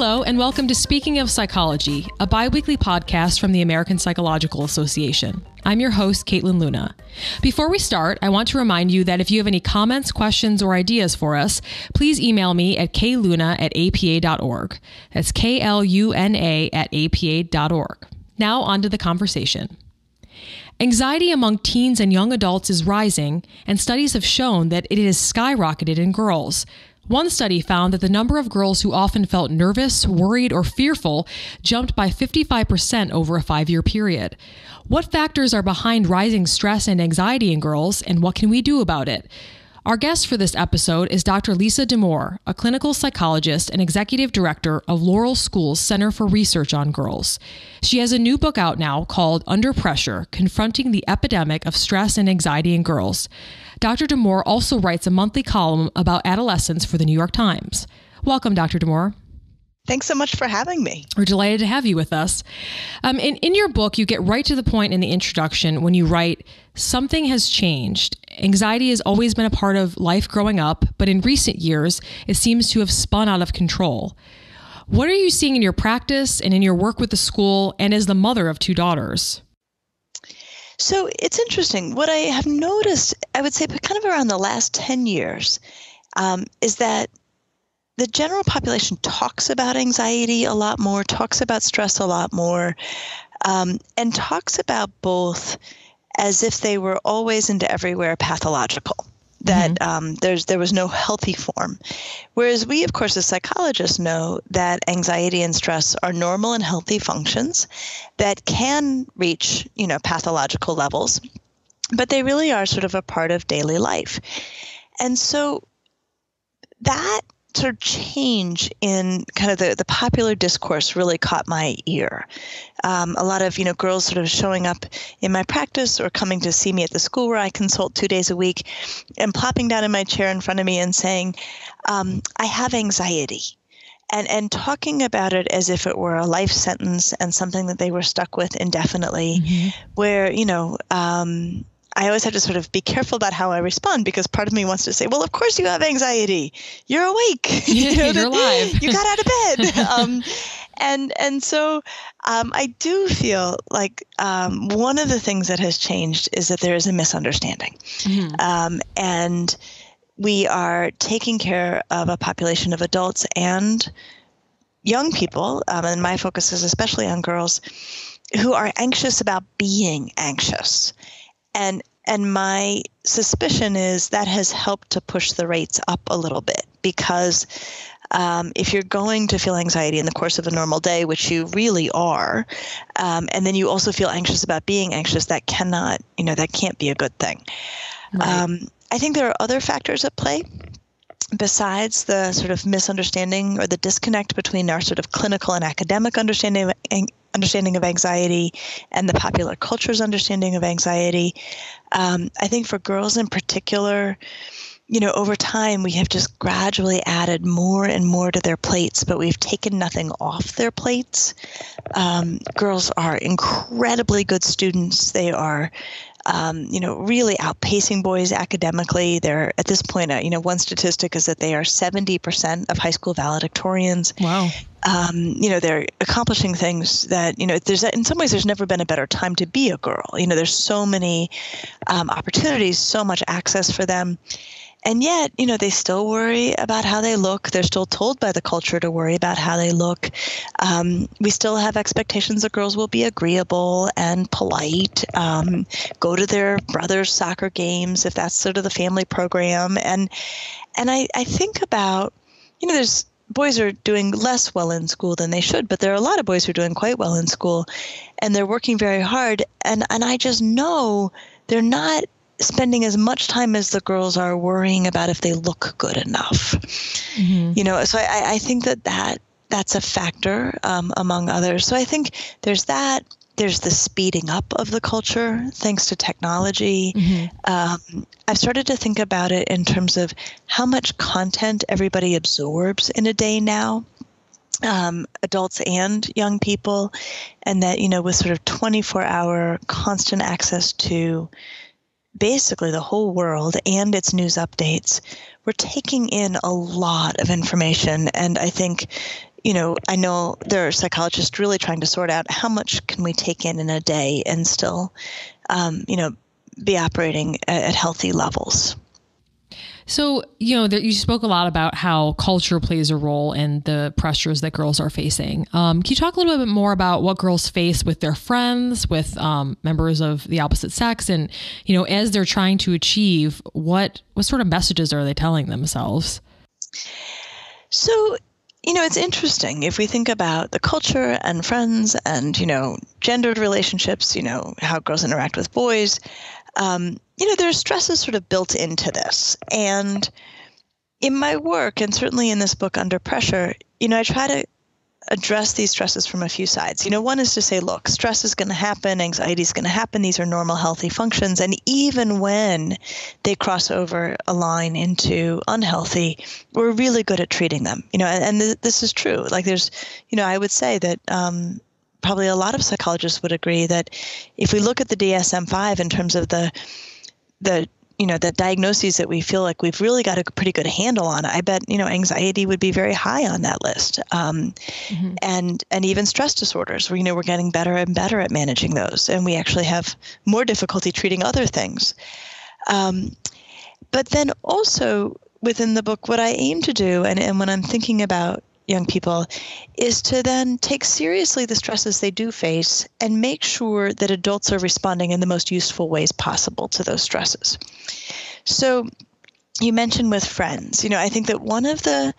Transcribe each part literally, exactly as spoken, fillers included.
Hello, and welcome to Speaking of Psychology, a bi-weekly podcast from the American Psychological Association. I'm your host, Caitlin Luna. Before we start, I want to remind you that if you have any comments, questions, or ideas for us, please email me at kluna at a p a dot org. That's K L U N A at A P A dot org. Now on to the conversation. Anxiety among teens and young adults is rising, and studies have shown that it has skyrocketed in girls. One study found that the number of girls who often felt nervous, worried, or fearful jumped by fifty-five percent over a five-year period. What factors are behind rising stress and anxiety in girls, and what can we do about it? Our guest for this episode is Doctor Lisa Damour, a clinical psychologist and executive director of Laurel School's Center for Research on Girls. She has a new book out now called Under Pressure: Confronting the Epidemic of Stress and Anxiety in Girls. Doctor Damour also writes a monthly column about adolescence for the New York Times. Welcome, Doctor Damour. Thanks so much for having me. We're delighted to have you with us. Um, in, in your book, you get right to the point in the introduction when you write, "Something has changed. Anxiety has always been a part of life growing up, but in recent years, it seems to have spun out of control." What are you seeing in your practice and in your work with the school and as the mother of two daughters? So it's interesting. What I have noticed, I would say kind of around the last ten years, um, is that the general population talks about anxiety a lot more, talks about stress a lot more, um, and talks about both as if they were always and everywhere pathological, that mm-hmm. um, there's there was no healthy form. Whereas we, of course, as psychologists know that anxiety and stress are normal and healthy functions that can reach, you know, pathological levels, but they really are sort of a part of daily life. And so that sort of change in kind of the, the popular discourse really caught my ear. Um, a lot of, you know, girls sort of showing up in my practice or coming to see me at the school where I consult two days a week and plopping down in my chair in front of me and saying, um, I have anxiety, and, and talking about it as if it were a life sentence and something that they were stuck with indefinitely, mm-hmm. where, you know, um, I always have to sort of be careful about how I respond, because part of me wants to say, well, of course you have anxiety. You're awake. Yeah, you know, you're alive. You got out of bed. um, and and so um, I do feel like um, one of the things that has changed is that there is a misunderstanding. Mm-hmm. Um, and we are taking care of a population of adults and young people, um, and my focus is especially on girls, who are anxious about being anxious. And and my suspicion is that has helped to push the rates up a little bit, because um, if you're going to feel anxiety in the course of a normal day, which you really are, um, and then you also feel anxious about being anxious, that cannot, you know, that can't be a good thing. Right. Um, I think there are other factors at play besides the sort of misunderstanding or the disconnect between our sort of clinical and academic understanding of anxiety. Understanding of anxiety and the popular culture's understanding of anxiety. Um, I think for girls in particular, you know, over time, we have just gradually added more and more to their plates, but we've taken nothing off their plates. Um, girls are incredibly good students. They are, um, you know, really outpacing boys academically. They're at this point, uh, you know, one statistic is that they are seventy percent of high school valedictorians. Wow. Um, you know, they're accomplishing things that, you know, there's in some ways there's never been a better time to be a girl. You know, there's so many um, opportunities, so much access for them. And yet, you know, they still worry about how they look. They're still told by the culture to worry about how they look. Um, we still have expectations that girls will be agreeable and polite, um, go to their brother's soccer games if that's sort of the family program. And and I, I think about, you know, there's boys are doing less well in school than they should, but there are a lot of boys who are doing quite well in school, and they're working very hard. And, and I just know they're not spending as much time as the girls are worrying about if they look good enough, mm-hmm. you know, so I, I think that, that that's a factor, um, among others. So I think there's that, there's the speeding up of the culture, thanks to technology. Mm-hmm. Um, I've started to think about it in terms of how much content everybody absorbs in a day now. Um, adults and young people. And that, you know, with sort of twenty-four hour constant access to basically the whole world and its news updates, we're taking in a lot of information. And I think, you know, I know there are psychologists really trying to sort out how much can we take in in a day and still, um, you know, be operating at, at healthy levels. So, you know, there, you spoke a lot about how culture plays a role in the pressures that girls are facing. Um, can you talk a little bit more about what girls face with their friends, with um, members of the opposite sex? And, you know, as they're trying to achieve, what, what sort of messages are they telling themselves? So, you know, it's interesting if we think about the culture and friends and, you know, gendered relationships, you know, how girls interact with boys. Um, you know, there are stresses sort of built into this. And in my work, and certainly in this book, Under Pressure, you know, I try to address these stresses from a few sides. You know, one is to say, look, stress is going to happen, anxiety is going to happen. These are normal, healthy functions. And even when they cross over a line into unhealthy, we're really good at treating them. You know, and, and th- this is true. Like there's, you know, I would say that, um, probably a lot of psychologists would agree that if we look at the D S M five in terms of the, the you know, the diagnoses that we feel like we've really got a pretty good handle on, I bet, you know, anxiety would be very high on that list. Um, mm-hmm. and, and even stress disorders, where, you know, we're getting better and better at managing those. And we actually have more difficulty treating other things. Um, but then also within the book, what I aim to do, and, and when I'm thinking about young people, is to then take seriously the stresses they do face and make sure that adults are responding in the most useful ways possible to those stresses. So you mentioned with friends, you know, I think that one of the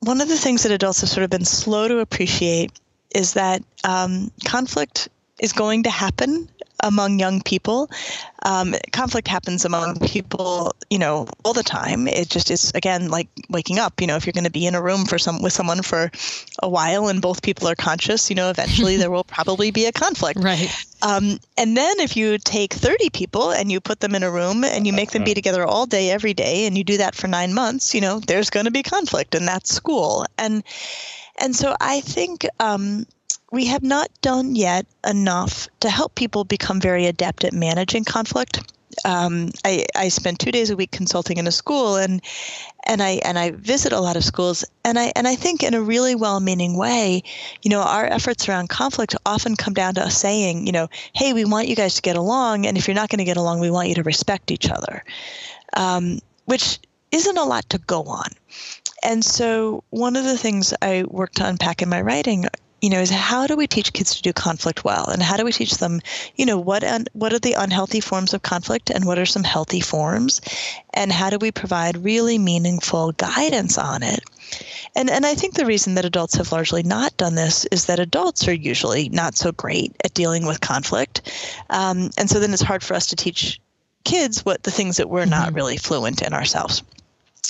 one of the things that adults have sort of been slow to appreciate is that um, conflict is going to happen among young people. Um, conflict happens among people, you know, all the time. It just is, again, like waking up. You know, if you're going to be in a room for some with someone for a while and both people are conscious, you know, eventually there will probably be a conflict. Right. Um, and then if you take thirty people and you put them in a room and you make them be together all day, every day, and you do that for nine months, you know, there's going to be conflict, and that's school. And, and so I think, um, we have not done yet enough to help people become very adept at managing conflict. Um, I, I spend two days a week consulting in a school, and and I and I visit a lot of schools, and I and I think in a really well-meaning way, you know, our efforts around conflict often come down to us saying, you know, hey, we want you guys to get along, and if you're not going to get along, we want you to respect each other, um, which isn't a lot to go on. And so one of the things I work to unpack in my writing, you know, is how do we teach kids to do conflict well? And how do we teach them, you know, what un- what are the unhealthy forms of conflict and what are some healthy forms? And how do we provide really meaningful guidance on it? And and I think the reason that adults have largely not done this is that adults are usually not so great at dealing with conflict. Um, and so then it's hard for us to teach kids what the things that we're mm-hmm. not really fluent in ourselves.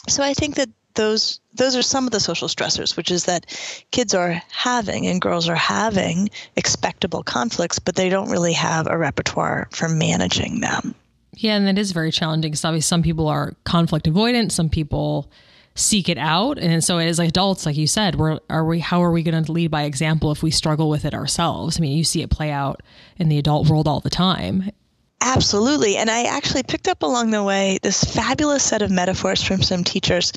So I think that Those those are some of the social stressors, which is that kids are having and girls are having expectable conflicts, but they don't really have a repertoire for managing them. Yeah, and that is very challenging because obviously some people are conflict avoidant, some people seek it out, and so as adults, like you said, we're are we how are we going to lead by example if we struggle with it ourselves? I mean, you see it play out in the adult world all the time. Absolutely. And I actually picked up along the way this fabulous set of metaphors from some teachers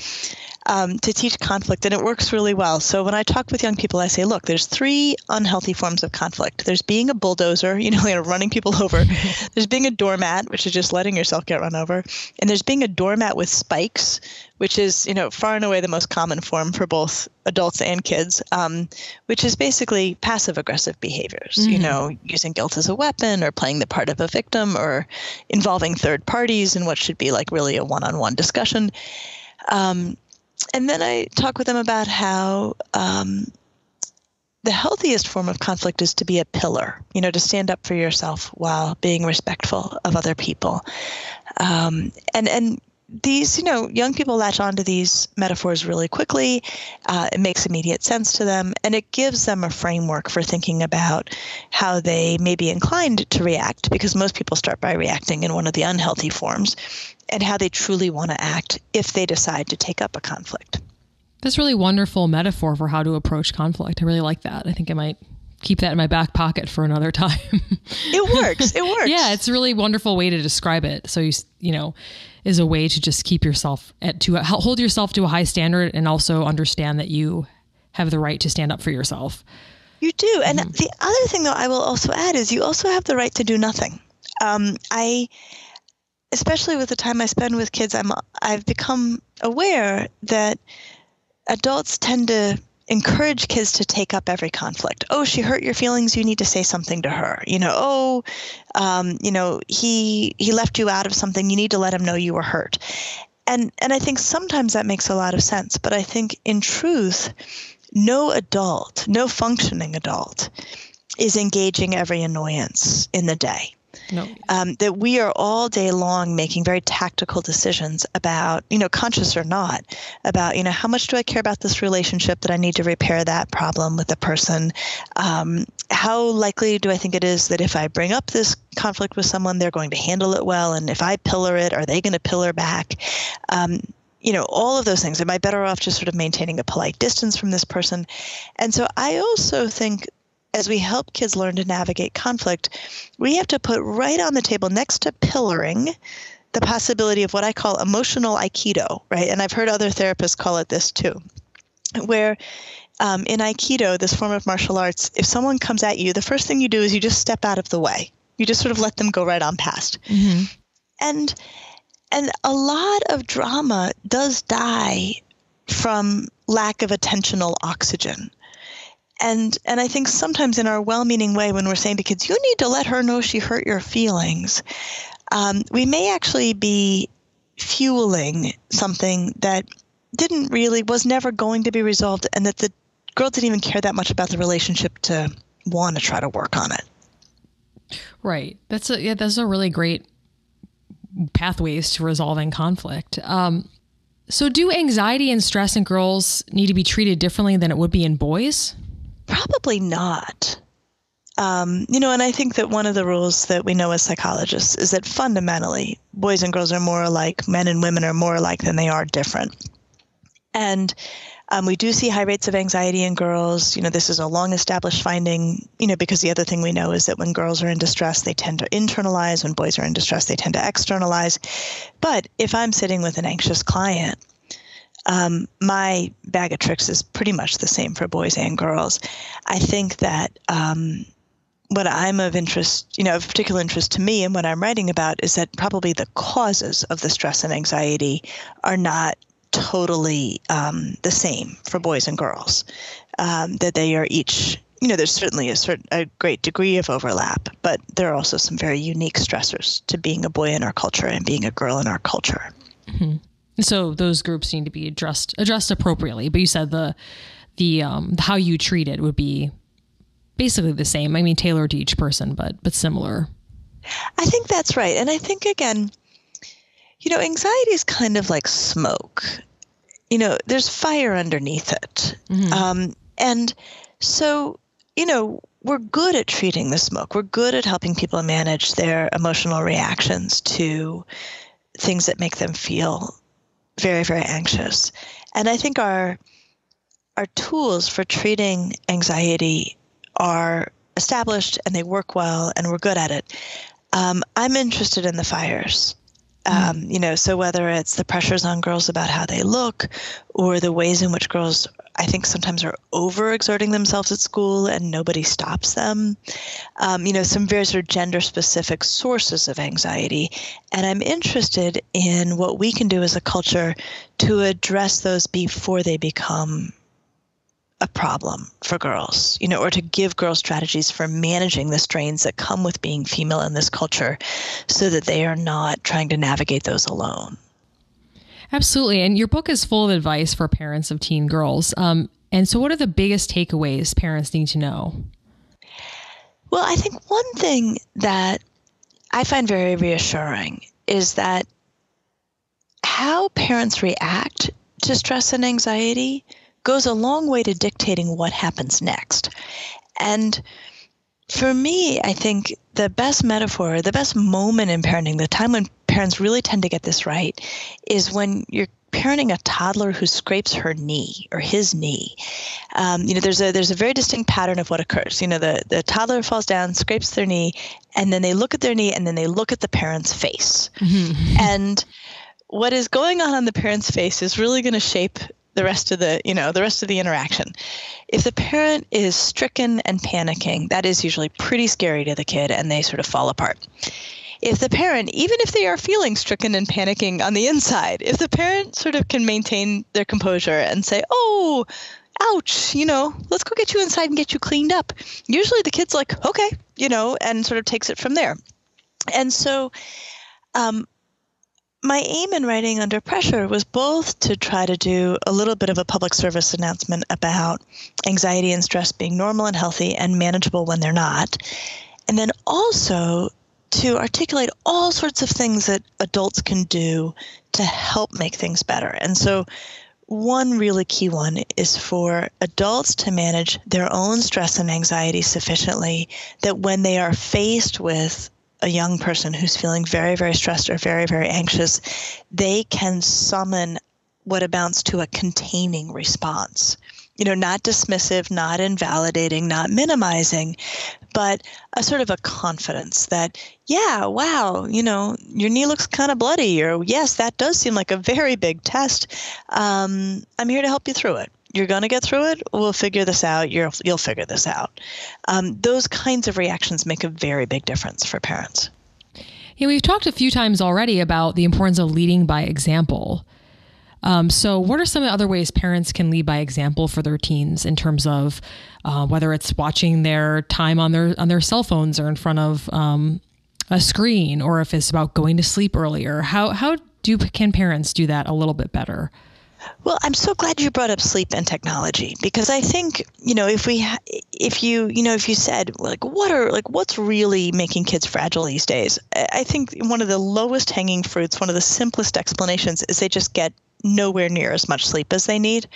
um, to teach conflict, and it works really well. So when I talk with young people, I say, look, there's three unhealthy forms of conflict. There's being a bulldozer, you know, you know, running people over. There's being a doormat, which is just letting yourself get run over. And there's being a doormat with spikes, which is, you know, far and away the most common form for both adults and kids, um, which is basically passive-aggressive behaviors, mm-hmm. you know, using guilt as a weapon or playing the part of a victim or involving third parties in what should be like really a one-on-one discussion. Um, and then I talk with them about how um, the healthiest form of conflict is to be a pillar, you know, to stand up for yourself while being respectful of other people. Um, and, and, These, you know, young people latch onto these metaphors really quickly. Uh, it makes immediate sense to them, and it gives them a framework for thinking about how they may be inclined to react, because most people start by reacting in one of the unhealthy forms, and how they truly want to act if they decide to take up a conflict. That's really wonderful metaphor for how to approach conflict. I really like that. I think it might keep that in my back pocket for another time. It works. It works. Yeah. It's a really wonderful way to describe it. So, you, you know, is a way to just keep yourself at, to hold yourself to a high standard and also understand that you have the right to stand up for yourself. You do. And mm-hmm. the other thing that I will also add is you also have the right to do nothing. Um, I, especially with the time I spend with kids, I'm, I've become aware that adults tend to encourage kids to take up every conflict. Oh, she hurt your feelings. You need to say something to her. You know, oh, um, you know, he he left you out of something. You need to let him know you were hurt. And and I think sometimes that makes a lot of sense. But I think in truth, no adult, no functioning adult is engaging every annoyance in the day. No. Um, that we are all day long making very tactical decisions about, you know, conscious or not, about, you know, how much do I care about this relationship that I need to repair that problem with the person? Um, how likely do I think it is that if I bring up this conflict with someone, they're going to handle it well? And if I pillar it, are they going to pillar back? Um, you know, all of those things. Am I better off just sort of maintaining a polite distance from this person? And so I also think as we help kids learn to navigate conflict, we have to put right on the table next to pillaring the possibility of what I call emotional Aikido, right? And I've heard other therapists call it this too, where um, in Aikido, this form of martial arts, if someone comes at you, the first thing you do is you just step out of the way. You just sort of let them go right on past. Mm-hmm. And, and a lot of drama does die from lack of attentional oxygen. And and I think sometimes in our well-meaning way, when we're saying to kids, you need to let her know she hurt your feelings, um, we may actually be fueling something that didn't really, was never going to be resolved, and that the girl didn't even care that much about the relationship to want to try to work on it. Right. That's a, yeah, that's a really great pathways to resolving conflict. Um, so do anxiety and stress in girls need to be treated differently than it would be in boys? Probably not. Um, you know, and I think that one of the rules that we know as psychologists is that fundamentally, boys and girls are more alike, men and women are more alike than they are different. And um, we do see high rates of anxiety in girls. You know, this is a long established finding, you know, because the other thing we know is that when girls are in distress, they tend to internalize. When boys are in distress, they tend to externalize. But if I'm sitting with an anxious client, Um, my bag of tricks is pretty much the same for boys and girls. I think that um, what I'm of interest, you know, of particular interest to me and what I'm writing about is that probably the causes of the stress and anxiety are not totally um, the same for boys and girls, um, that they are each, you know, there's certainly a certain, a great degree of overlap, but there are also some very unique stressors to being a boy in our culture and being a girl in our culture. Mm-hmm. So those groups need to be addressed addressed appropriately. But you said the the um, how you treat it would be basically the same. I mean, tailored to each person, but but similar. I think that's right. And I think, again, you know, anxiety is kind of like smoke. You know, there's fire underneath it. Mm-hmm. Um, and so, you know, we're good at treating the smoke. We're good at helping people manage their emotional reactions to things that make them feel very, very anxious. And I think our our tools for treating anxiety are established and they work well and we're good at it. Um, I'm interested in the fires. Um, you know, so whether it's the pressures on girls about how they look or the ways in which girls, I think, sometimes are overexerting themselves at school and nobody stops them, um, you know, some very sort of gender-specific sources of anxiety. And I'm interested in what we can do as a culture to address those before they become a problem for girls, you know, or to give girls strategies for managing the strains that come with being female in this culture so that they are not trying to navigate those alone. Absolutely. And your book is full of advice for parents of teen girls. Um, and so what are the biggest takeaways parents need to know? Well, I think one thing that I find very reassuring is that how parents react to stress and anxiety goes a long way to dictating what happens next. And for me, I think the best metaphor, the best moment in parenting, the time when parents really tend to get this right, is when you're parenting a toddler who scrapes her knee or his knee. Um, you know, there's a there's a very distinct pattern of what occurs. You know, the, the toddler falls down, scrapes their knee, and then they look at their knee, and then they look at the parent's face. Mm-hmm. And what is going on on the parent's face is really going to shape the rest of the, you know, the rest of the interaction. If the parent is stricken and panicking, that is usually pretty scary to the kid and they sort of fall apart. If the parent, even if they are feeling stricken and panicking on the inside, if the parent sort of can maintain their composure and say, oh, ouch, you know, let's go get you inside and get you cleaned up. Usually the kid's like, okay, you know, and sort of takes it from there. And so um, my aim in writing Under Pressure was both to try to do a little bit of a public service announcement about anxiety and stress being normal and healthy and manageable when they're not, and then also to articulate all sorts of things that adults can do to help make things better. And so one really key one is for adults to manage their own stress and anxiety sufficiently that when they are faced with a young person who's feeling very, very stressed or very, very anxious, they can summon what amounts to a containing response. You know, not dismissive, not invalidating, not minimizing, but a sort of a confidence that, yeah, wow, you know, your knee looks kind of bloody, or yes, that does seem like a very big test. Um, I'm here to help you through it. You're going to get through it. We'll figure this out. You're, you'll figure this out. Um, those kinds of reactions make a very big difference for parents. Yeah, we've talked a few times already about the importance of leading by example. Um, so what are some of the other ways parents can lead by example for their teens in terms of uh, whether it's watching their time on their on their cell phones or in front of um, a screen, or if it's about going to sleep earlier? How how do can parents do that a little bit better? Well, I'm so glad you brought up sleep and technology, because I think, you know, if we if you, you know, if you said like what are like what's really making kids fragile these days, I think one of the lowest hanging fruits, one of the simplest explanations is they just get nowhere near as much sleep as they need.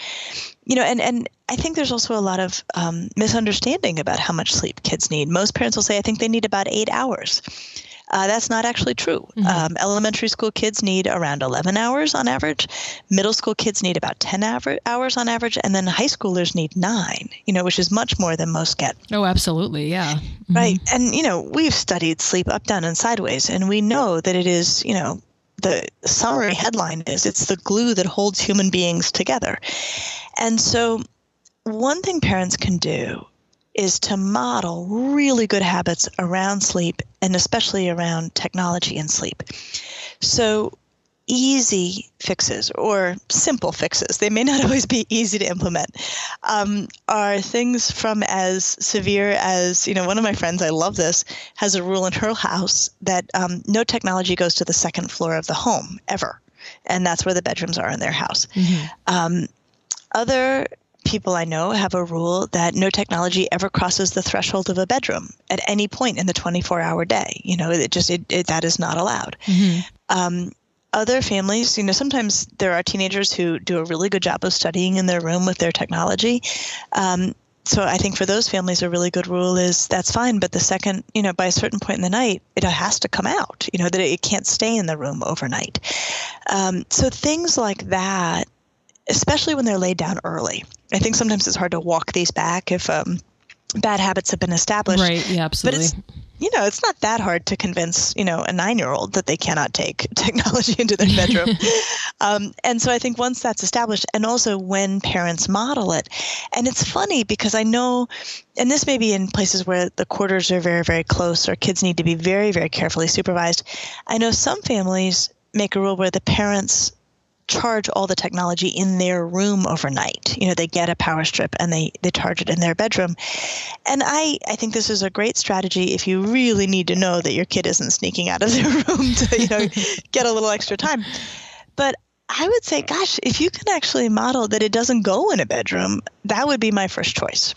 You know, and, and I think there's also a lot of um, misunderstanding about how much sleep kids need. Most parents will say, I think they need about eight hours. Uh, that's not actually true. Mm-hmm. Um, elementary school kids need around eleven hours on average. Middle school kids need about ten hours on average. And then high schoolers need nine, you know, which is much more than most get. Oh, absolutely. Yeah. Mm-hmm. Right. And, you know, we've studied sleep up, down, and sideways, and we know that it is, you know, the summary headline is it's the glue that holds human beings together. And so one thing parents can do is to model really good habits around sleep, and especially around technology and sleep. So easy fixes or simple fixes, they may not always be easy to implement, um, are things from as severe as, you know, one of my friends, I love this, has a rule in her house that um, no technology goes to the second floor of the home ever. And that's where the bedrooms are in their house. Mm-hmm. Um, other people I know have a rule that no technology ever crosses the threshold of a bedroom at any point in the twenty-four hour day. You know, it just, it, it that is not allowed. Mm-hmm. Um, Other families, you know, sometimes there are teenagers who do a really good job of studying in their room with their technology. Um, so I think for those families, a really good rule is that's fine. But the second, you know, by a certain point in the night, it has to come out, you know, that it can't stay in the room overnight. Um, so things like that, especially when they're laid down early. I think sometimes it's hard to walk these back if um, bad habits have been established. Right. Yeah, absolutely. But it's, you know, it's not that hard to convince, you know, a nine-year-old that they cannot take technology into their bedroom. um, and so I think once that's established, and also when parents model it, and it's funny because I know, and this may be in places where the quarters are very, very close or kids need to be very, very carefully supervised. I know some families make a rule where the parents charge all the technology in their room overnight. You know, they get a power strip and they, they charge it in their bedroom. And I, I think this is a great strategy if you really need to know that your kid isn't sneaking out of their room to, you know, get a little extra time. But I would say, gosh, if you can actually model that it doesn't go in a bedroom, that would be my first choice.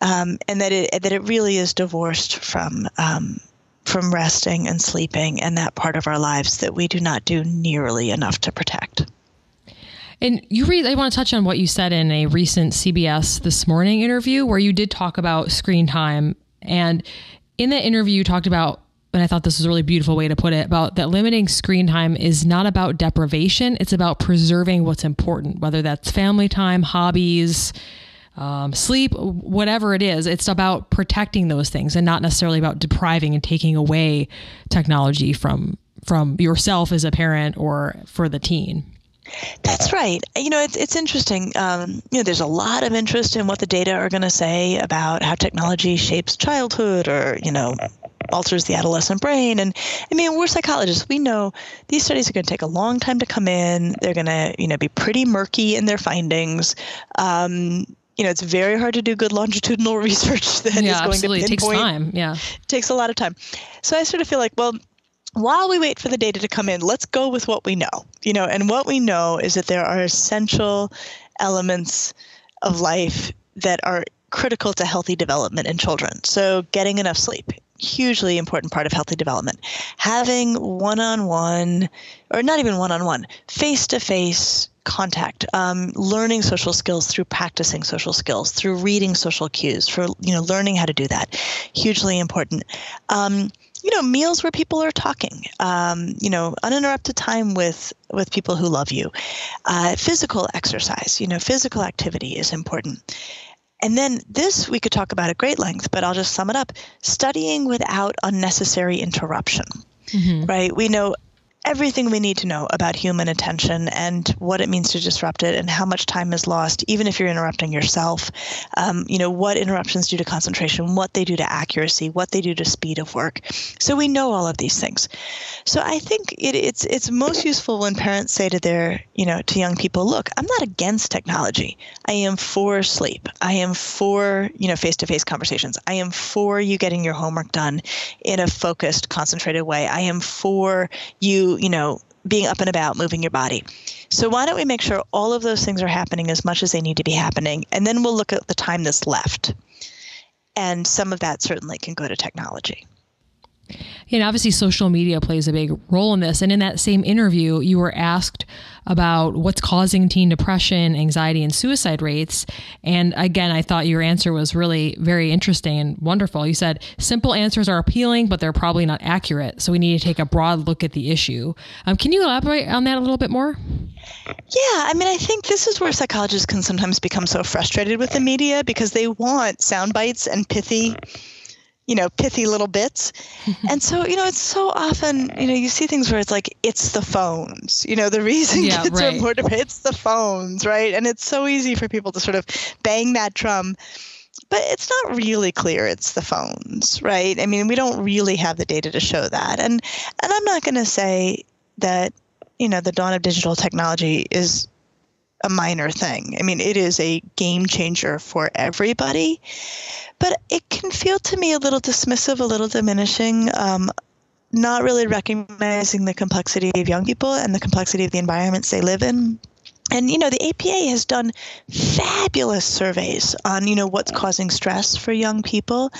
Um, and that it, that it really is divorced from, um, from resting and sleeping and that part of our lives that we do not do nearly enough to protect. And you read, I want to touch on what you said in a recent C B S This Morning interview where you did talk about screen time. And in that interview, you talked about, and I thought this was a really beautiful way to put it, about that limiting screen time is not about deprivation. It's about preserving what's important, whether that's family time, hobbies, Um, sleep, whatever it is. It's about protecting those things and not necessarily about depriving and taking away technology from from yourself as a parent or for the teen. That's right. You know, it's it's interesting. Um, you know, there's a lot of interest in what the data are going to say about how technology shapes childhood or, you know, alters the adolescent brain. And I mean, we're psychologists. We know these studies are going to take a long time to come in. They're going to, you know, be pretty murky in their findings. Um, you know, it's very hard to do good longitudinal research that yeah, is going absolutely. to pinpoint. It takes time. Yeah, it takes a lot of time. So I sort of feel like, well, while we wait for the data to come in, let's go with what we know, you know, and what we know is that there are essential elements of life that are critical to healthy development in children. So getting enough sleep, hugely important part of healthy development, having one-on-one or not even one-on-one, face-to-face contact, um, learning social skills through practicing social skills, through reading social cues, for, you know, learning how to do that, hugely important. Um, You know, meals where people are talking, um, you know, uninterrupted time with with people who love you. Uh, physical exercise, you know, physical activity is important. And then this we could talk about at great length, but I'll just sum it up. Studying without unnecessary interruption, mm-hmm. right? We know everything we need to know about human attention and what it means to disrupt it and how much time is lost, even if you're interrupting yourself, um, you know, what interruptions do to concentration, what they do to accuracy, what they do to speed of work. So we know all of these things. So I think it, it's it's most useful when parents say to their, you know, to young people, look, I'm not against technology. I am for sleep. I am for, you know, face-to-face conversations. I am for you getting your homework done in a focused, concentrated way. I am for you, you know, being up and about, moving your body. So why don't we make sure all of those things are happening as much as they need to be happening? And then we'll look at the time that's left. And some of that certainly can go to technology. And obviously social media plays a big role in this. And in that same interview, you were asked about what's causing teen depression, anxiety, and suicide rates. And again, I thought your answer was really very interesting and wonderful. You said, simple answers are appealing, but they're probably not accurate. So we need to take a broad look at the issue. Um, can you elaborate on that a little bit more? Yeah, I mean, I think this is where psychologists can sometimes become so frustrated with the media because they want sound bites and pithy you know, pithy little bits. And so, you know, it's so often, you know, you see things where it's like, it's the phones, you know, the reason yeah, kids right. are more depressed, it's the phones, right? And it's so easy for people to sort of bang that drum, but it's not really clear it's the phones, right? I mean, we don't really have the data to show that. And, and I'm not going to say that, you know, the dawn of digital technology is a minor thing. I mean, it is a game changer for everybody, but it can feel to me a little dismissive, a little diminishing, um, not really recognizing the complexity of young people and the complexity of the environments they live in. And, you know, the A P A has done fabulous surveys on, you know, what's causing stress for young people.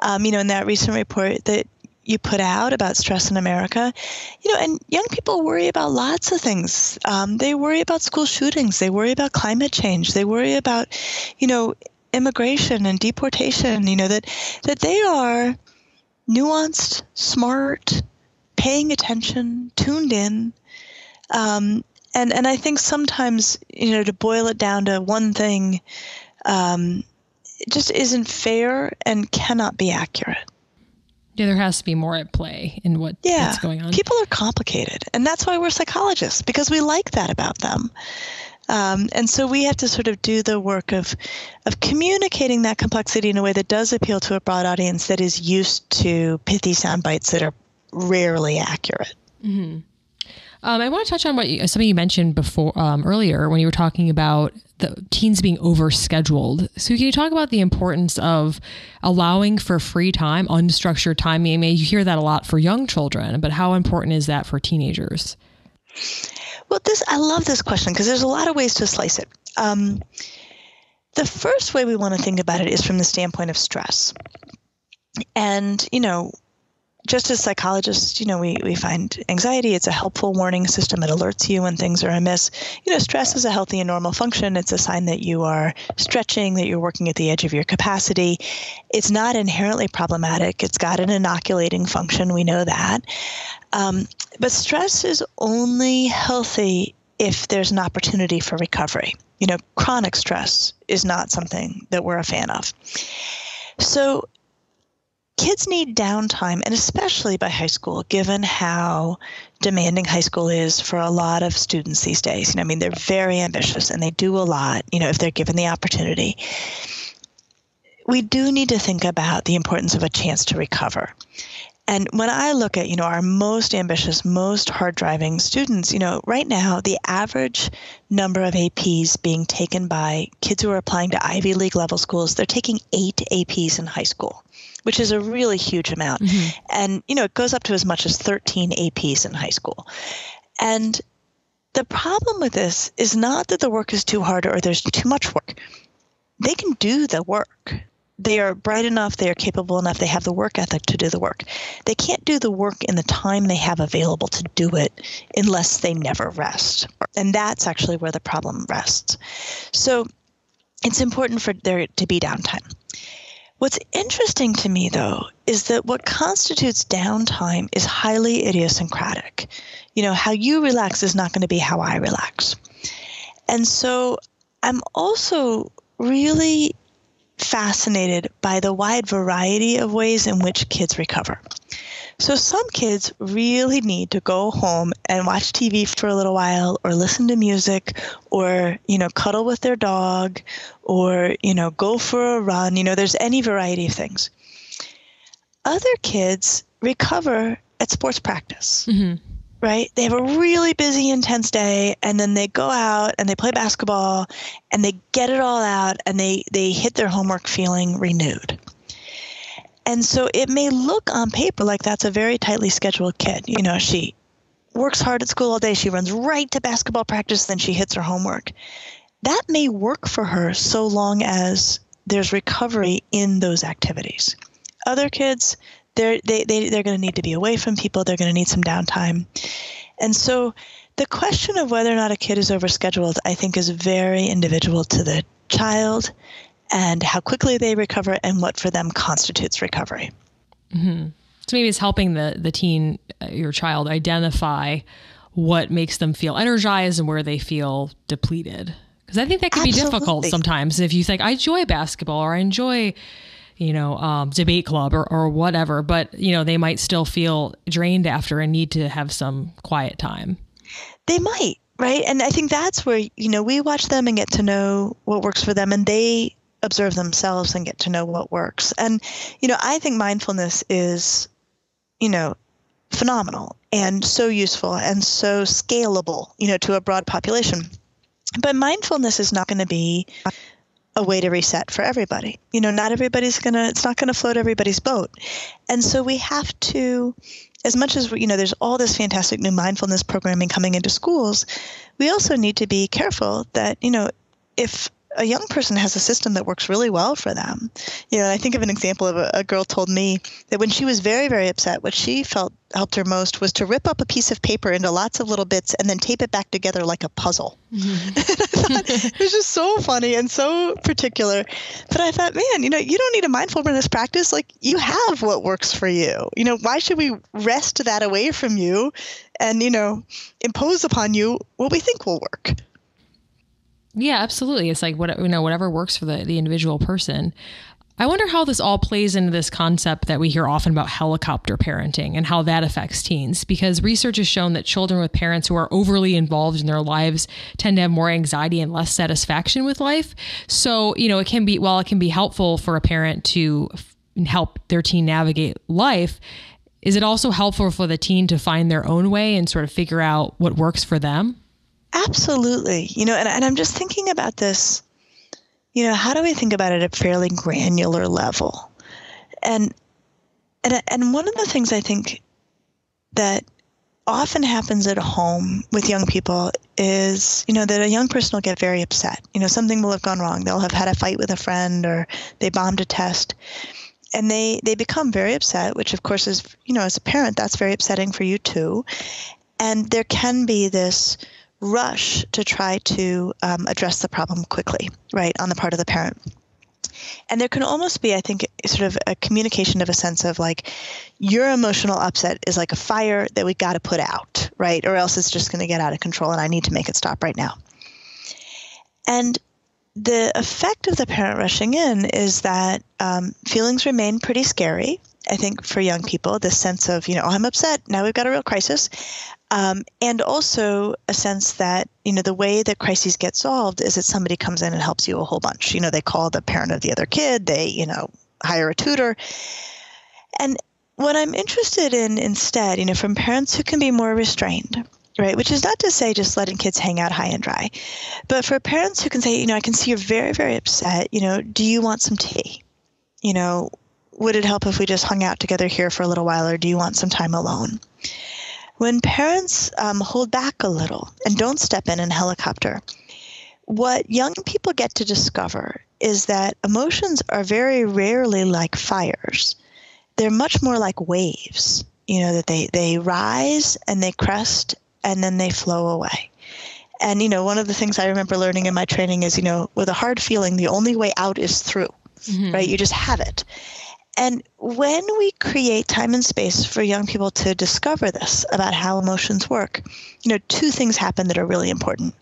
Um, you know, in that recent report that you put out about stress in America, you know, and young people worry about lots of things. Um, they worry about school shootings. They worry about climate change. They worry about, you know, immigration and deportation, you know, that, that they are nuanced, smart, paying attention, tuned in. Um, and, and I think sometimes, you know, to boil it down to one thing, um, it just isn't fair and cannot be accurate. Yeah, there has to be more at play in what, yeah. what's going on. People are complicated. And that's why we're psychologists, because we like that about them. Um, and so we have to sort of do the work of of communicating that complexity in a way that does appeal to a broad audience that is used to pithy sound bites that are rarely accurate. Mm-hmm. Um, I want to touch on what you, something you mentioned before um, earlier when you were talking about the teens being overscheduled. So can you talk about the importance of allowing for free time, unstructured time? You may hear that a lot for young children, but how important is that for teenagers? Well, this I love this question because there's a lot of ways to slice it. Um, the first way we want to think about it is from the standpoint of stress. And, you know, just as psychologists, you know, we, we find anxiety, it's a helpful warning system. It alerts you when things are amiss. You know, stress is a healthy and normal function. It's a sign that you are stretching, that you're working at the edge of your capacity. It's not inherently problematic. It's got an inoculating function. We know that. Um, but stress is only healthy if there's an opportunity for recovery. You know, chronic stress is not something that we're a fan of. So kids need downtime, and especially by high school, given how demanding high school is for a lot of students these days. You know, I mean, they're very ambitious and they do a lot, you know, if they're given the opportunity. We do need to think about the importance of a chance to recover. And when I look at, you know, our most ambitious, most hard-driving students, you know, right now, the average number of A Ps being taken by kids who are applying to Ivy League level schools, they're taking eight A Ps in high school, which is a really huge amount. Mm-hmm. And, you know, it goes up to as much as thirteen A Ps in high school. And the problem with this is not that the work is too hard or there's too much work. They can do the work. They are bright enough, they are capable enough, they have the work ethic to do the work. They can't do the work in the time they have available to do it unless they never rest. And that's actually where the problem rests. So it's important for there to be downtime. What's interesting to me, though, is that what constitutes downtime is highly idiosyncratic. You know, how you relax is not going to be how I relax. And so I'm also really fascinated by the wide variety of ways in which kids recover. So some kids really need to go home and watch T V for a little while, or listen to music, or, you know, cuddle with their dog, or, you know, go for a run. You know, there's any variety of things. Other kids recover at sports practice, mm-hmm. right? They have a really busy, intense day, and then they go out and they play basketball and they get it all out and they, they hit their homework feeling renewed. And so it may look on paper like that's a very tightly scheduled kid. You know, she works hard at school all day. She runs right to basketball practice. Then she hits her homework. That may work for her so long as there's recovery in those activities. Other kids, they're, they, they, they're going to need to be away from people. They're going to need some downtime. And so the question of whether or not a kid is overscheduled, I think, is very individual to the child, and how quickly they recover, and what for them constitutes recovery. Mm-hmm. So maybe it's helping the, the teen, uh, your child, identify what makes them feel energized and where they feel depleted. Because I think that can Absolutely. be difficult sometimes. If you think, I enjoy basketball, or I enjoy, you know, um, debate club, or, or whatever, but, you know, they might still feel drained after and need to have some quiet time. They might, right? And I think that's where, you know, we watch them and get to know what works for them, and they observe themselves and get to know what works. And, you know, I think mindfulness is, you know, phenomenal and so useful and so scalable, you know, to a broad population. But mindfulness is not going to be a way to reset for everybody. You know, not everybody's going to, it's not going to float everybody's boat. And so we have to, as much as, you know, there's all this fantastic new mindfulness programming coming into schools, we also need to be careful that, you know, if a young person has a system that works really well for them. You know, I think of an example of a, a girl told me that when she was very, very upset, what she felt helped her most was to rip up a piece of paper into lots of little bits and then tape it back together like a puzzle. Mm-hmm. And I thought, it was just so funny and so particular. But I thought, man, you know, you don't need a mindfulness practice. Like, you have what works for you. You know, why should we wrest that away from you and, you know, impose upon you what we think will work? Yeah, absolutely. It's like, what, you know, whatever works for the, the individual person. I wonder how this all plays into this concept that we hear often about helicopter parenting and how that affects teens, because research has shown that children with parents who are overly involved in their lives tend to have more anxiety and less satisfaction with life. So, you know, it can be, while it can be helpful for a parent to f- help their teen navigate life, is it also helpful for the teen to find their own way and sort of figure out what works for them? Absolutely. You know, and, and I'm just thinking about this, you know, how do we think about it at a fairly granular level? And, and, and one of the things I think that often happens at home with young people is, you know, that a young person will get very upset. You know, something will have gone wrong. They'll have had a fight with a friend, or they bombed a test, and they, they become very upset, which of course is, you know, as a parent, that's very upsetting for you too. And there can be this rush to try to um, address the problem quickly, right, on the part of the parent. And there can almost be, I think, sort of a communication of a sense of like, your emotional upset is like a fire that we got to put out, right, or else it's just going to get out of control and I need to make it stop right now. And the effect of the parent rushing in is that um, feelings remain pretty scary I think, for young people, this sense of, you know, oh, I'm upset, now we've got a real crisis. Um, and also a sense that, you know, the way that crises get solved is that somebody comes in and helps you a whole bunch. You know, they call the parent of the other kid, they, you know, hire a tutor. And what I'm interested in instead, you know, from parents who can be more restrained, right, which is not to say just letting kids hang out high and dry, but for parents who can say, you know, I can see you're very, very upset, you know, do you want some tea? You know, would it help if we just hung out together here for a little while, or do you want some time alone? When parents um, hold back a little and don't step in and helicopter, what young people get to discover is that emotions are very rarely like fires. They're much more like waves, you know, that they, they rise and they crest and then they flow away. And, you know, one of the things I remember learning in my training is, you know, with a hard feeling, the only way out is through, mm-hmm. right? You just have it. And when we create time and space for young people to discover this about how emotions work, you know, two things happen that are really important.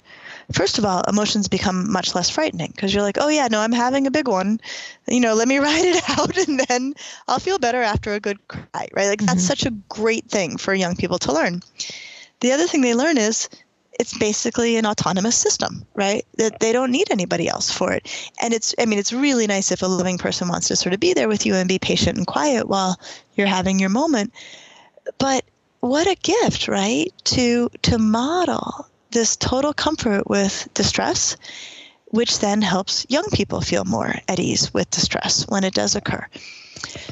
First of all, emotions become much less frightening because you're like, oh, yeah, no, I'm having a big one. You know, let me ride it out and then I'll feel better after a good cry, right? Like mm-hmm. that's such a great thing for young people to learn. The other thing they learn is it's basically an autonomous system, right? That they don't need anybody else for it. And it's, I mean, it's really nice if a loving person wants to sort of be there with you and be patient and quiet while you're having your moment. But what a gift, right? To, to model this total comfort with distress, which then helps young people feel more at ease with distress when it does occur.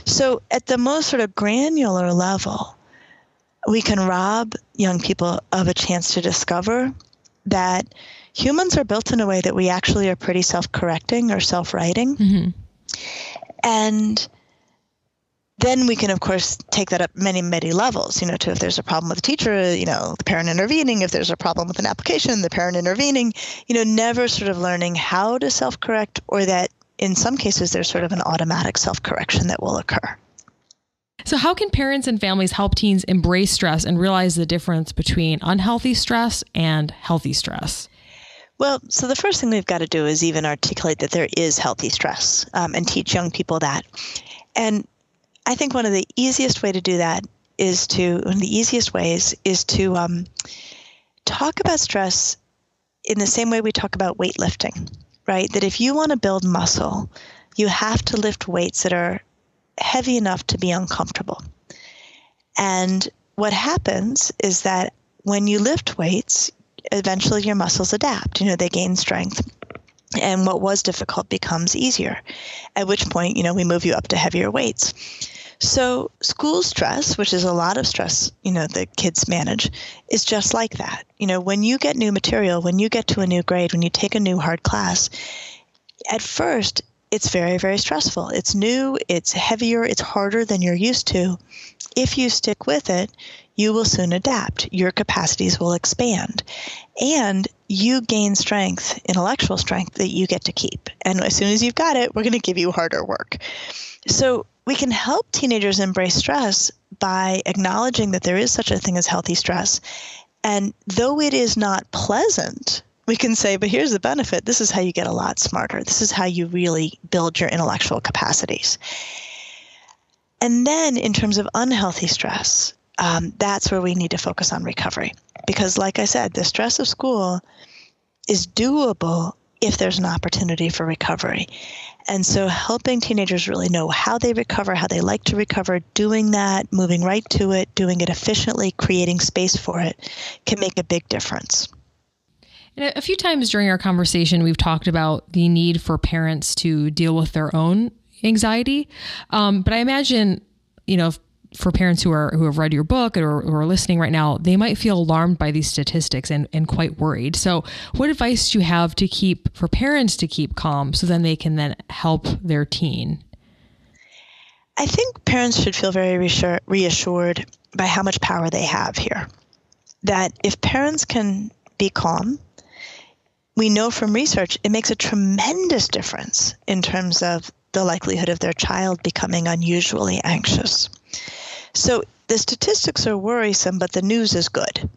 So at the most sort of granular level, we can rob young people of a chance to discover that humans are built in a way that we actually are pretty self-correcting or self-righting. Mm-hmm. And then we can, of course, take that up many, many levels, you know, to if there's a problem with a teacher, you know, the parent intervening, if there's a problem with an application, the parent intervening, you know, never sort of learning how to self-correct, or that in some cases there's sort of an automatic self-correction that will occur. So how can parents and families help teens embrace stress and realize the difference between unhealthy stress and healthy stress? Well, so the first thing we've got to do is even articulate that there is healthy stress, um, and teach young people that. And I think one of the easiest way to do that is to, one of the easiest ways is to um, talk about stress in the same way we talk about weightlifting, right? That if you want to build muscle, you have to lift weights that are heavy enough to be uncomfortable. And what happens is that when you lift weights, eventually your muscles adapt, you know, they gain strength. And what was difficult becomes easier, at which point, you know, we move you up to heavier weights. So school stress, which is a lot of stress, you know, that kids manage, is just like that. You know, when you get new material, when you get to a new grade, when you take a new hard class, at first, it's very, very stressful. It's new, it's heavier, it's harder than you're used to. If you stick with it, you will soon adapt. Your capacities will expand. And you gain strength, intellectual strength, that you get to keep. And as soon as you've got it, we're going to give you harder work. So we can help teenagers embrace stress by acknowledging that there is such a thing as healthy stress. And though it is not pleasant, we can say, but here's the benefit. This is how you get a lot smarter. This is how you really build your intellectual capacities. And then in terms of unhealthy stress, um, that's where we need to focus on recovery. Because like I said, the stress of school is doable if there's an opportunity for recovery. And so helping teenagers really know how they recover, how they like to recover, doing that, moving right to it, doing it efficiently, creating space for it, can make a big difference. And a few times during our conversation, we've talked about the need for parents to deal with their own anxiety. Um, but I imagine, you know, for parents who are who have read your book or who are listening right now, they might feel alarmed by these statistics and, and quite worried. So what advice do you have to keep for parents to keep calm so then they can then help their teen? I think parents should feel very reassure, reassured by how much power they have here. That if parents can be calm, we know from research, it makes a tremendous difference in terms of the likelihood of their child becoming unusually anxious. So the statistics are worrisome, but the news is good.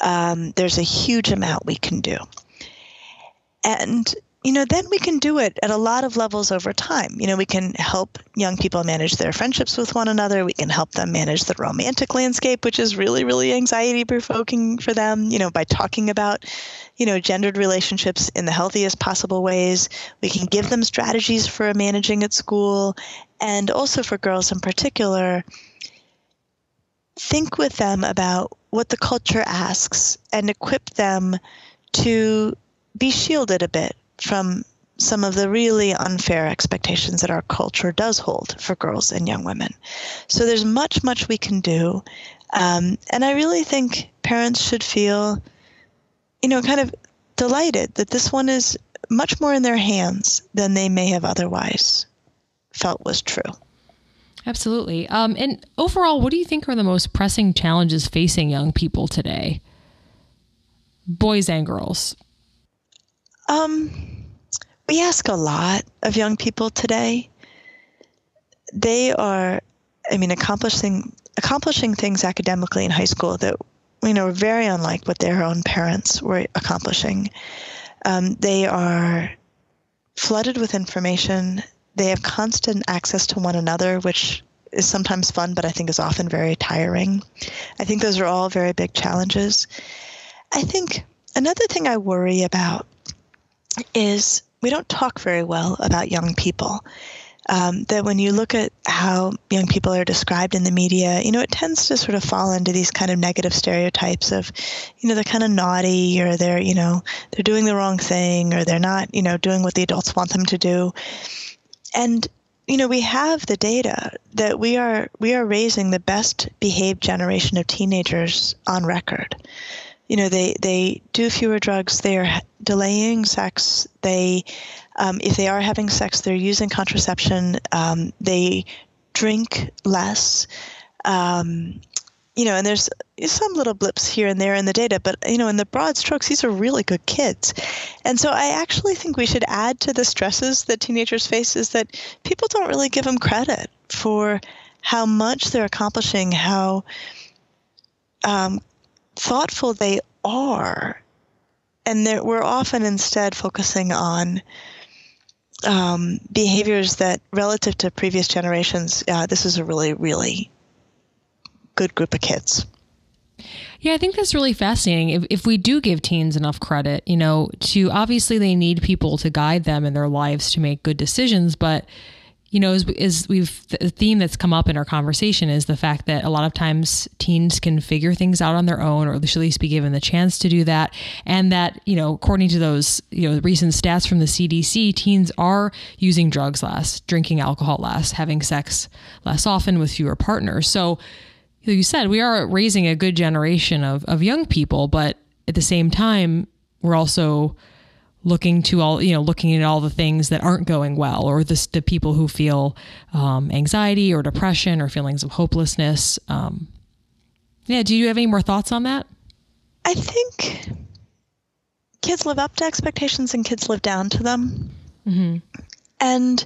Um, there's a huge amount we can do. And you know, then we can do it at a lot of levels over time. You know, we can help young people manage their friendships with one another. We can help them manage the romantic landscape, which is really, really anxiety provoking for them, you know, by talking about, you know, gendered relationships in the healthiest possible ways. We can give them strategies for managing at school, and also for girls in particular, think with them about what the culture asks and equip them to be shielded a bit from some of the really unfair expectations that our culture does hold for girls and young women. So there's much, much we can do. Um, and I really think parents should feel, you know, kind of delighted that this one is much more in their hands than they may have otherwise felt was true. Absolutely. Um, and overall, what do you think are the most pressing challenges facing young people today? Boys and girls. Um, we ask a lot of young people today. They are, I mean, accomplishing accomplishing things academically in high school that, you know, are very unlike what their own parents were accomplishing. Um, they are flooded with information. They have constant access to one another, which is sometimes fun, but I think is often very tiring. I think those are all very big challenges. I think another thing I worry about is we don't talk very well about young people. Um, that when you look at how young people are described in the media, you know, it tends to sort of fall into these kind of negative stereotypes of, you know, they're kind of naughty, or they're, you know, they're doing the wrong thing, or they're not, you know, doing what the adults want them to do. And, you know, we have the data that we are we are raising the best behaved generation of teenagers on record. You know, they, they do fewer drugs, they are delaying sex, they, um, if they are having sex, they're using contraception, um, they drink less, um, you know, and there's some little blips here and there in the data, but, you know, in the broad strokes, these are really good kids. And so I actually think we should add to the stresses that teenagers face is that people don't really give them credit for how much they're accomplishing, how um, thoughtful they are. And that we're often instead focusing on um, behaviors that relative to previous generations, uh, this is a really, really good group of kids. Yeah, I think that's really fascinating. If, if we do give teens enough credit, you know, to obviously they need people to guide them in their lives to make good decisions. But, you know, as, as we've, the theme that's come up in our conversation is the fact that a lot of times teens can figure things out on their own, or they should at least be given the chance to do that. And that, you know, according to those, you know, recent stats from the C D C, teens are using drugs less, drinking alcohol less, having sex less often with fewer partners. So, like you said, we are raising a good generation of, of young people, but at the same time, we're also looking to all, you know, looking at all the things that aren't going well, or this, the people who feel um, anxiety or depression or feelings of hopelessness. Um, yeah. Do you have any more thoughts on that? I think kids live up to expectations and kids live down to them. Mm-hmm. And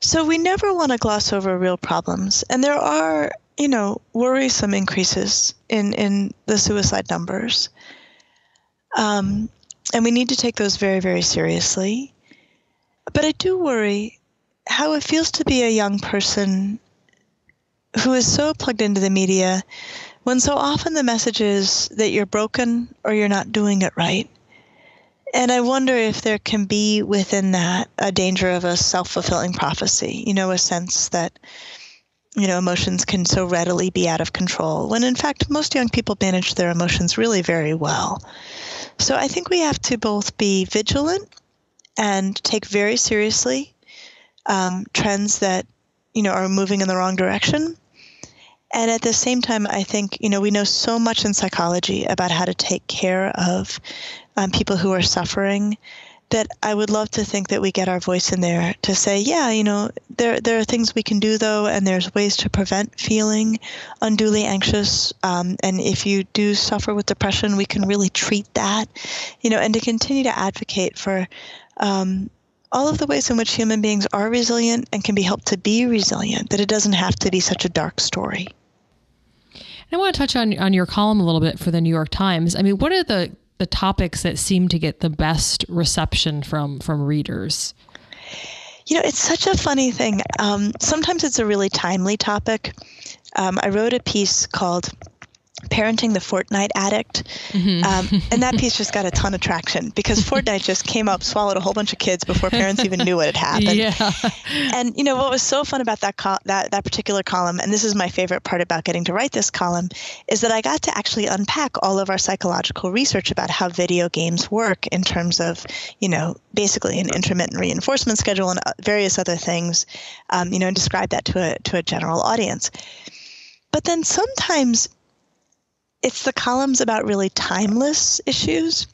so we never want to gloss over real problems. And there are, you know, worrisome increases in, in the suicide numbers. Um, and we need to take those very, very seriously. But I do worry how it feels to be a young person who is so plugged into the media when so often the message is that you're broken or you're not doing it right. And I wonder if there can be within that a danger of a self-fulfilling prophecy, you know, a sense that, you know, emotions can so readily be out of control when in fact, most young people manage their emotions really very well. So I think we have to both be vigilant and take very seriously um, trends that, you know, are moving in the wrong direction. And at the same time, I think, you know, we know so much in psychology about how to take care of um, people who are suffering, that I would love to think that we get our voice in there to say, yeah, you know, there there are things we can do, though, and there's ways to prevent feeling unduly anxious. Um, and if you do suffer with depression, we can really treat that, you know, and to continue to advocate for um, all of the ways in which human beings are resilient and can be helped to be resilient, that it doesn't have to be such a dark story. And I want to touch on, on your column a little bit for the New York Times. I mean, what are the the topics that seem to get the best reception from from readers? You know, it's such a funny thing. Um, sometimes it's a really timely topic. Um, I wrote a piece called Parenting the Fortnite Addict. Mm-hmm. Um, and that piece just got a ton of traction because Fortnite just came up, swallowed a whole bunch of kids before parents even knew what had happened. Yeah. And, you know, what was so fun about that, col- that that particular column, and this is my favorite part about getting to write this column, is that I got to actually unpack all of our psychological research about how video games work in terms of, you know, basically an intermittent reinforcement schedule and various other things, um, you know, and describe that to a to a general audience. But then sometimes it's the columns about really timeless issues.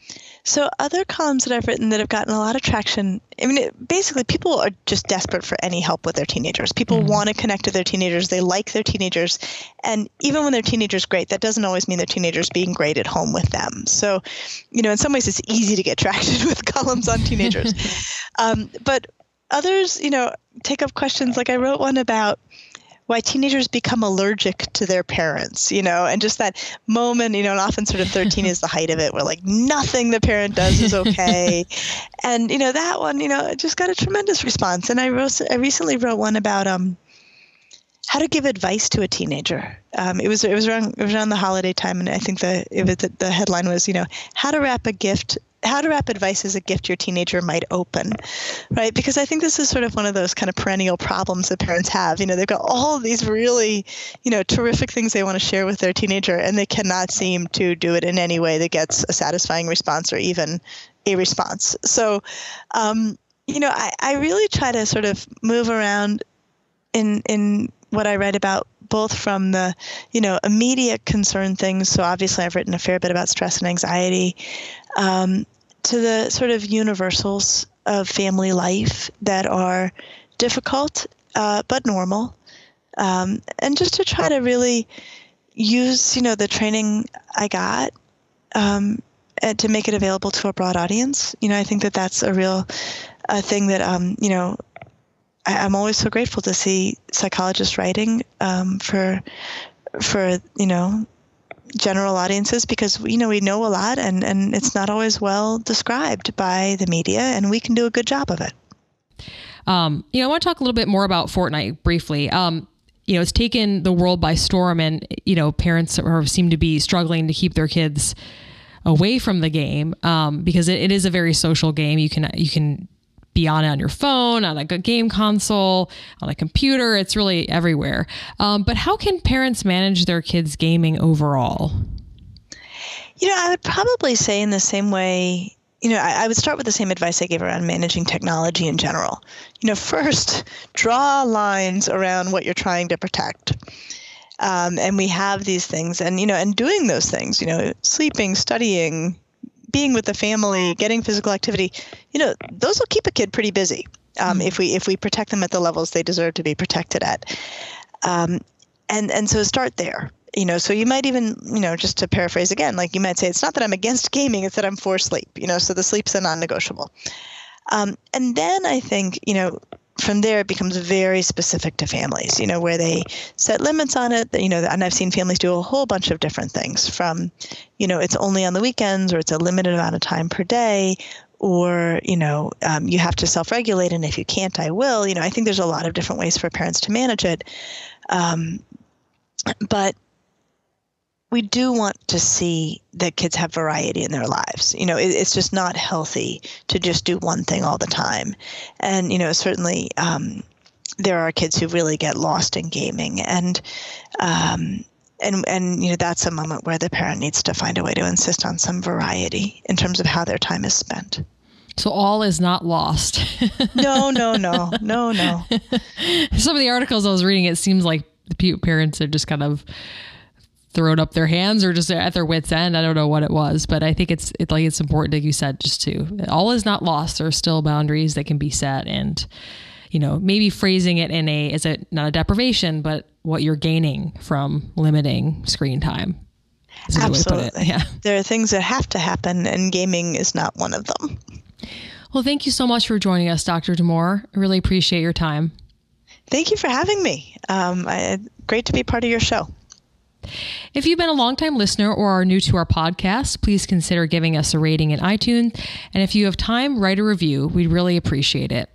So other columns that I've written that have gotten a lot of traction, I mean, it, basically people are just desperate for any help with their teenagers. People mm-hmm. want to connect to their teenagers. They like their teenagers. And even when their teenager's great, that doesn't always mean their teenager's being great at home with them. So, you know, in some ways it's easy to get traction with columns on teenagers. um, but others, you know, take up questions. Like I wrote one about why teenagers become allergic to their parents, you know, and just that moment, you know, and often sort of thirteen is the height of it where like nothing the parent does is okay. And, you know, that one, you know, just got a tremendous response. And I wrote, I recently wrote one about um, how to give advice to a teenager. Um, it was, it was around, it was around the holiday time. And I think the, it was, the headline was, you know, how to wrap a gift How to wrap advice as a gift your teenager might open, right? Because I think this is sort of one of those kind of perennial problems that parents have. You know, they've got all these really, you know, terrific things they want to share with their teenager, and they cannot seem to do it in any way that gets a satisfying response or even a response. So, um, you know, I, I really try to sort of move around in in what I write about, both from the, you know, immediate concern things. So obviously I've written a fair bit about stress and anxiety, um, to the sort of universals of family life that are difficult, uh, but normal. Um, and just to try to really use, you know, the training I got, um, and to make it available to a broad audience. You know, I think that that's a real uh, thing that, um, you know, I'm always so grateful to see psychologists writing um, for, for you know, general audiences, because, you know, we know a lot and, and it's not always well described by the media, and we can do a good job of it. Um, you know, I want to talk a little bit more about Fortnite briefly. Um, you know, it's taken the world by storm, and, you know, parents are, seem to be struggling to keep their kids away from the game um, because it, it is a very social game. You can, you can, be on it on your phone, on a game console, on a computer. It's really everywhere. Um, but how can parents manage their kids' gaming overall? You know, I would probably say in the same way, you know, I, I would start with the same advice I gave around managing technology in general. You know, first, draw lines around what you're trying to protect. Um, and we have these things and, you know, and doing those things, you know, sleeping, studying, being with the family, getting physical activity, you know, those will keep a kid pretty busy um, if we if we protect them at the levels they deserve to be protected at. Um, and and so start there, you know, so you might even, you know, just to paraphrase again, like you might say, it's not that I'm against gaming, it's that I'm for sleep, you know, so the sleep's a non-negotiable. Um, and then I think, you know, from there, it becomes very specific to families, you know, where they set limits on it, you know, and I've seen families do a whole bunch of different things from, you know, it's only on the weekends or it's a limited amount of time per day or, you know, um, you have to self-regulate and if you can't, I will. You know, I think there's a lot of different ways for parents to manage it. Um, but we do want to see that kids have variety in their lives. You know, it, it's just not healthy to just do one thing all the time. And, you know, certainly um, there are kids who really get lost in gaming. And, um, and, and you know, that's a moment where the parent needs to find a way to insist on some variety in terms of how their time is spent. So all is not lost. No, no, no, no, no. Some of the articles I was reading, it seems like the parents are just kind of thrown up their hands or just at their wits' end. I don't know what it was, but I think it's, it's like, it's important, like you said, just to, all is not lost. There are still boundaries that can be set and, you know, maybe phrasing it in a, is it not a deprivation, but what you're gaining from limiting screen time. Absolutely. Yeah. There are things that have to happen and gaming is not one of them. Well, thank you so much for joining us, Doctor Damour. I really appreciate your time. Thank you for having me. Um, I, great to be part of your show. If you've been a longtime listener or are new to our podcast, please consider giving us a rating in iTunes. And if you have time, write a review. We'd really appreciate it.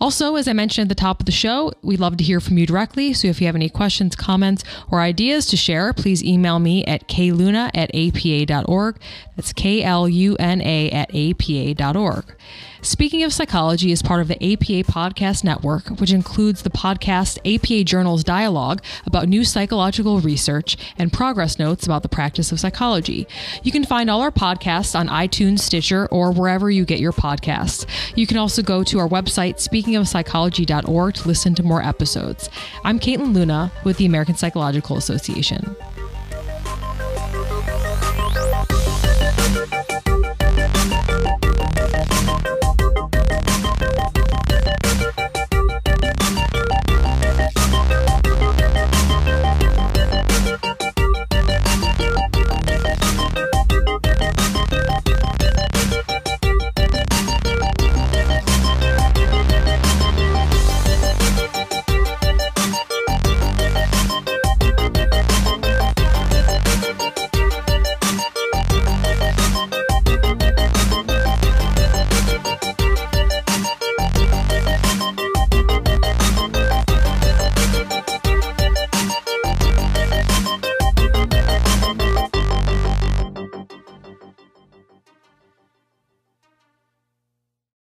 Also, as I mentioned at the top of the show, we'd love to hear from you directly. So if you have any questions, comments, or ideas to share, please email me at kluna at a p a dot org. That's K L U N A at A P A dot org. Speaking of Psychology is part of the A P A Podcast Network, which includes the podcast A P A Journals Dialogue about new psychological research and progress notes about the practice of psychology. You can find all our podcasts on iTunes, Stitcher, or wherever you get your podcasts. You can also go to our website, speaking of psychology dot org, to listen to more episodes. I'm Caitlin Luna with the American Psychological Association.